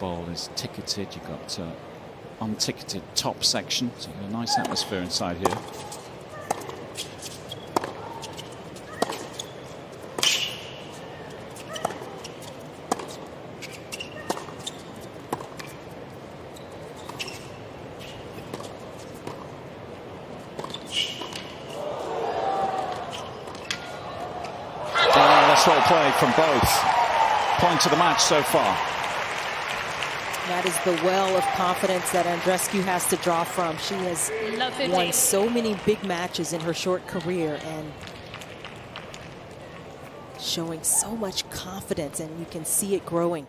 bowl is ticketed. You've got unticketed top section, so a nice atmosphere inside here. Well played from both. Point of the match so far. That is the well of confidence that Andreescu has to draw from. She has won so many big matches in her short career and showing so much confidence, and you can see it growing.